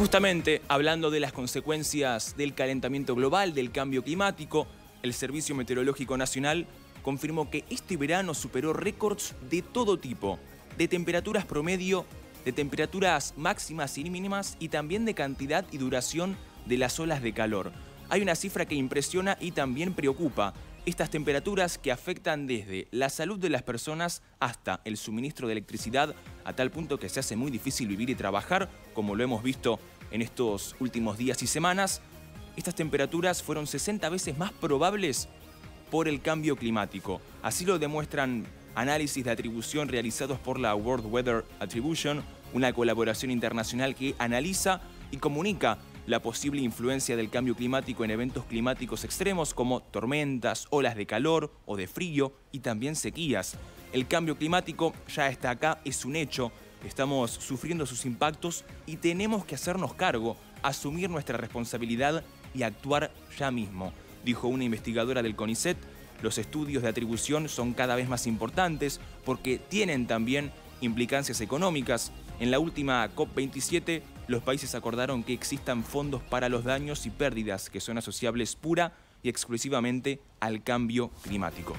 justamente hablando de las consecuencias del calentamiento global, del cambio climático, el Servicio Meteorológico Nacional confirmó que este verano superó récords de todo tipo, de temperaturas promedio, de temperaturas máximas y mínimas y también de cantidad y duración de las olas de calor. Hay una cifra que impresiona y también preocupa. Estas temperaturas que afectan desde la salud de las personas hasta el suministro de electricidad, a tal punto que se hace muy difícil vivir y trabajar, como lo hemos visto en estos últimos días y semanas. Estas temperaturas fueron 60 veces más probables por el cambio climático. Así lo demuestran análisis de atribución realizados por la World Weather Attribution, una colaboración internacional que analiza y comunica la posible influencia del cambio climático en eventos climáticos extremos como tormentas, olas de calor o de frío y también sequías. El cambio climático ya está acá, es un hecho. Estamos sufriendo sus impactos y tenemos que hacernos cargo, asumir nuestra responsabilidad y actuar ya mismo, dijo una investigadora del CONICET. Los estudios de atribución son cada vez más importantes porque tienen también implicancias económicas. En la última COP27, los países acordaron que existan fondos para los daños y pérdidas que son asociables pura y exclusivamente al cambio climático.